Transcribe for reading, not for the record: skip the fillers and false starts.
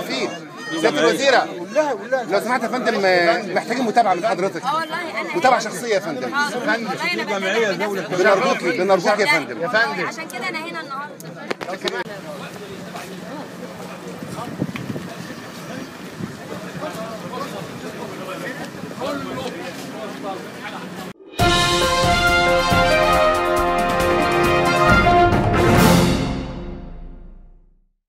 في سياده الوزيره لو سمحت يا فندم محتاجين متابعه من حضرتك. والله متابعه شخصيه يا فندم. بنرجوك يا فندم. عشان كده انا هنا النهارده.